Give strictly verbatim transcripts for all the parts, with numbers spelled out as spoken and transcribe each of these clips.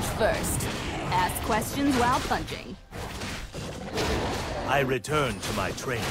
punch first. Ask questions while punching. I return to my training.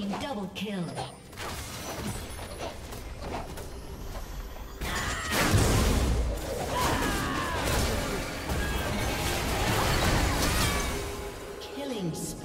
team double kill. Killing spree.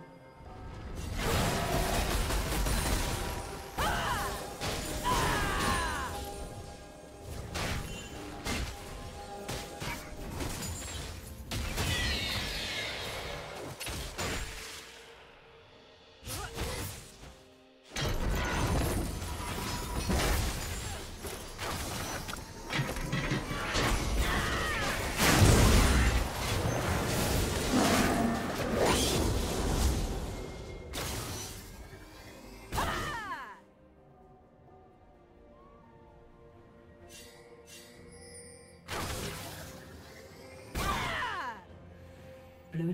Blue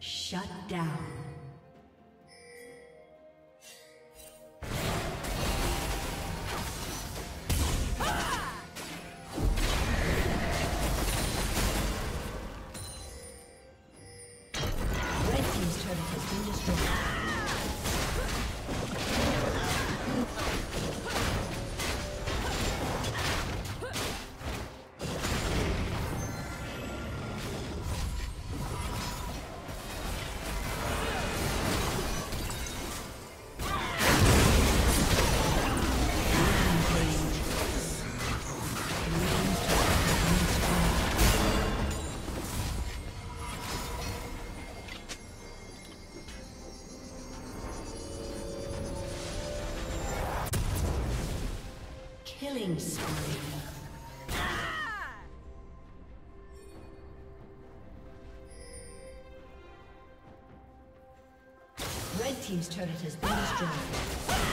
Shut down. Killing spree. Red team's turret has been destroyed.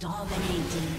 Dominating.